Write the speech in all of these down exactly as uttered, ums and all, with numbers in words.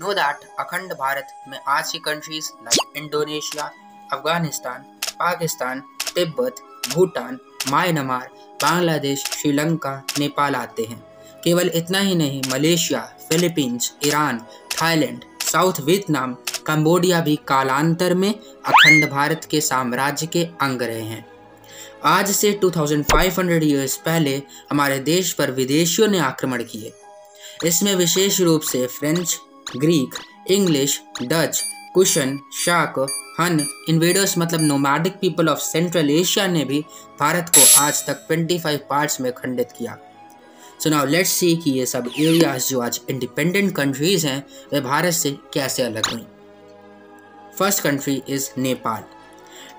know that अखंड भारत में आज की countries like Indonesia, Afghanistan, Pakistan, Tibet, Bhutan, Myanmar, Bangladesh, Sri Lanka, Nepal आते हैं। केवल इतना ही नहीं, Malaysia, Philippines, Iran, Thailand, south Vietnam, Cambodia भी कालांतर में अखंड भारत के साम्राज्य के अंग रहे हैं। आज से पच्चीस सौ ईयर्स पहले हमारे देश पर विदेशियों ने आक्रमण किए। इसमें विशेष रूप से French, Greek, English, Dutch, Kushan, शाक, हन इन्वेडर्स मतलब nomadic people of central Asia ने भी भारत को आज तक पच्चीस पार्ट्स में खंडित किया। सो नाउ लेट्स सी कि ये सब एरियाज जो आज इंडिपेंडेंट कंट्रीज हैं वे भारत से कैसे अलग हुई। First country is Nepal.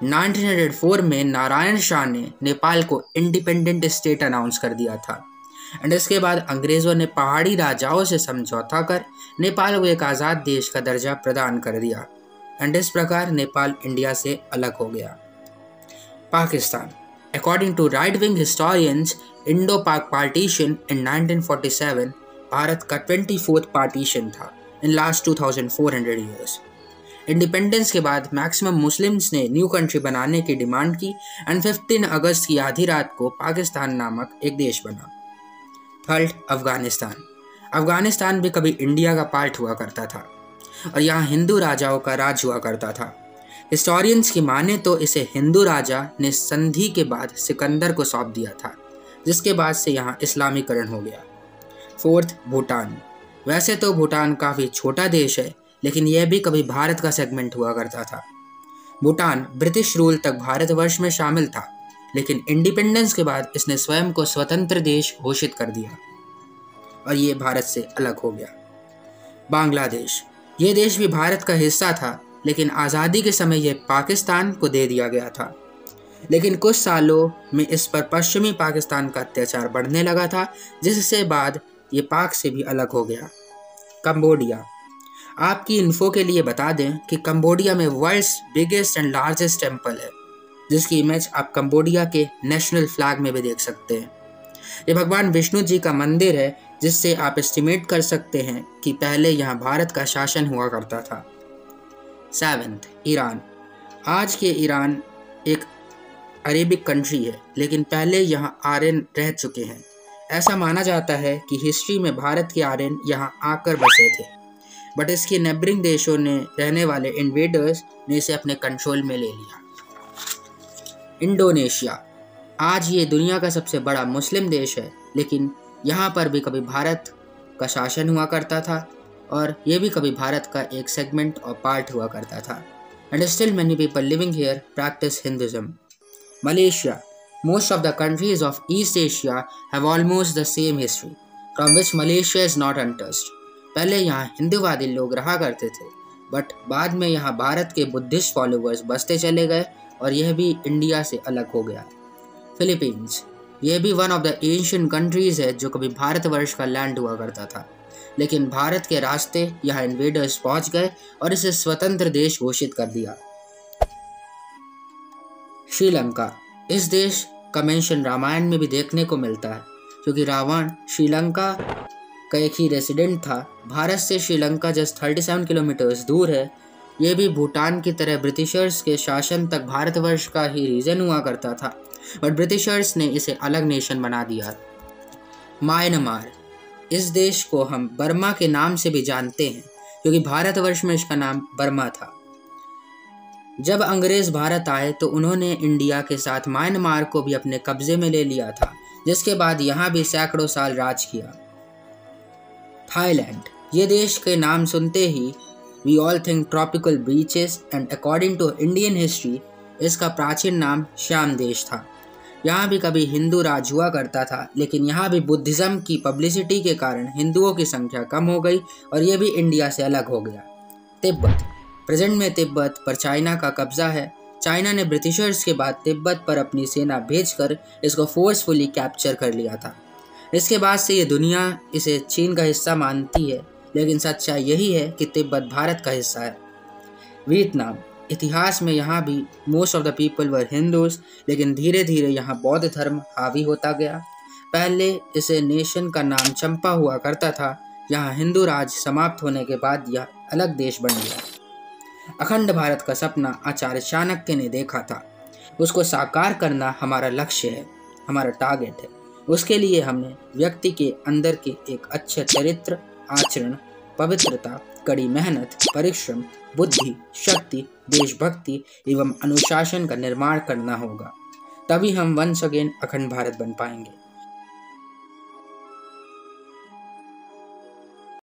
Nineteen hundred four में नारायण शाह ने नेपाल को इंडिपेंडेंट स्टेट अनाउंस कर दिया था एंड इसके बाद अंग्रेज़ों ने पहाड़ी राजाओं से समझौता कर नेपाल को एक आज़ाद देश का दर्जा प्रदान कर दिया एंड इस प्रकार नेपाल इंडिया से अलग हो गया। Pakistan. According to right wing historians, Indo Pak partition in nineteen forty seven Bharat का ट्वेंटी फोर्थ पार्टीशन था in last two thousand four hundred years. Independence के बाद मैक्सिमम मुस्लिम्स ने न्यू कंट्री बनाने की डिमांड की एंड पंद्रह अगस्त की आधी रात को पाकिस्तान नामक एक देश बना। थर्ड, अफगानिस्तान। अफगानिस्तान भी कभी इंडिया का पार्ट हुआ करता था और यहाँ हिंदू राजाओं का राज हुआ करता था। हिस्टोरियंस की माने तो इसे हिंदू राजा ने संधि के बाद सिकंदर को सौंप दिया था, जिसके बाद से यहाँ इस्लामीकरण हो गया। फोर्थ, भूटान। वैसे तो भूटान काफ़ी छोटा देश है, लेकिन यह भी कभी भारत का सेगमेंट हुआ करता था। भूटान ब्रिटिश रूल तक भारतवर्ष में शामिल था, लेकिन इंडिपेंडेंस के बाद इसने स्वयं को स्वतंत्र देश घोषित कर दिया और ये भारत से अलग हो गया। बांग्लादेश। ये देश भी भारत का हिस्सा था, लेकिन आज़ादी के समय यह पाकिस्तान को दे दिया गया था, लेकिन कुछ सालों में इस पर पश्चिमी पाकिस्तान का अत्याचार बढ़ने लगा था, जिससे बाद ये पाक से भी अलग हो गया। कंबोडिया। आपकी इन्फो के लिए बता दें कि कंबोडिया में world's biggest and largest temple है, जिसकी इमेज आप कंबोडिया के नेशनल फ्लैग में भी देख सकते हैं। ये भगवान विष्णु जी का मंदिर है, जिससे आप एस्टिमेट कर सकते हैं कि पहले यहाँ भारत का शासन हुआ करता था। Seventh, Iran. आज के ईरान एक अरेबिक कंट्री है, लेकिन पहले यहाँ आर्यन रह चुके हैं। ऐसा माना जाता है कि हिस्ट्री में भारत के आर्यन यहाँ आकर बसे थे, बट इसके नेबरिंग देशों ने रहने वाले इन्वेडर्स ने इसे अपने कंट्रोल में ले लिया। इंडोनेशिया। आज ये दुनिया का सबसे बड़ा मुस्लिम देश है, लेकिन यहाँ पर भी कभी भारत का शासन हुआ करता था और ये भी कभी भारत का एक सेगमेंट और पार्ट हुआ करता था and still many people living here practice Hinduism. Malaysia. Most of the countries of east Asia have almost the same history from which Malaysia is not untouched. पहले यहाँ हिंदूवादी लोग रहा करते थे, बट बाद में यहाँ भारत के बुद्धिस्ट फॉलोअर्स बसते चले गए और यह भी इंडिया से अलग हो गया। फिलीपींस। यह भी one of the ancient countries है जो कभी भारतवर्ष का लैंड हुआ करता था, लेकिन भारत के रास्ते यहाँ इन्वेडर्स पहुँच गए और इसे स्वतंत्र देश घोषित कर दिया। श्रीलंका। इस देश का मेंशन रामायण में भी देखने को मिलता है, क्योंकि रावण श्रीलंका का एक ही रेसिडेंट था। भारत से श्रीलंका जस्ट सैंतीस किलोमीटर्स दूर है। यह भी भूटान की तरह ब्रिटिशर्स के शासन तक भारतवर्ष का ही रीजन हुआ करता था, बट ब्रिटिशर्स ने इसे अलग नेशन बना दिया। म्यांमार। इस देश को हम बर्मा के नाम से भी जानते हैं, क्योंकि भारतवर्ष में इसका नाम बर्मा था। जब अंग्रेज़ भारत आए तो उन्होंने इंडिया के साथ म्यांमार को भी अपने कब्जे में ले लिया था, जिसके बाद यहाँ भी सैकड़ों साल राज किया। थाईलैंड। ये देश के नाम सुनते ही we all think tropical beaches and according to Indian history इसका प्राचीन नाम श्याम देश था। यहाँ भी कभी हिंदू राज हुआ करता था, लेकिन यहाँ भी बुद्धिज़्म की पब्लिसिटी के कारण हिंदुओं की संख्या कम हो गई और ये भी इंडिया से अलग हो गया। तिब्बत। प्रेजेंट में तिब्बत पर चाइना का कब्जा है। चाइना ने ब्रिटिशर्स के बाद तिब्बत पर अपनी सेना भेजकर इसको फोर्सफुली कैप्चर कर लिया था। इसके बाद से ये दुनिया इसे चीन का हिस्सा मानती है, लेकिन सच्चाई यही है कि तिब्बत भारत का हिस्सा है। वियतनाम। इतिहास में यहाँ भी most of the people were Hindus, लेकिन धीरे धीरे यहाँ बौद्ध धर्म हावी होता गया। पहले इसे नेशन का नाम चंपा हुआ करता था, यहाँ हिंदू राज समाप्त होने के बाद यह अलग देश बन गया। अखंड भारत का सपना आचार्य चाणक्य ने देखा था, उसको साकार करना हमारा लक्ष्य है, हमारा टारगेट है। उसके लिए हमने व्यक्ति के अंदर के एक अच्छे चरित्र, आचरण, पवित्रता, कड़ी मेहनत, परिश्रम, बुद्धि, शक्ति, देशभक्ति एवं अनुशासन का निर्माण करना होगा। तभी हम वंस अगेन अखंड भारत बन पाएंगे।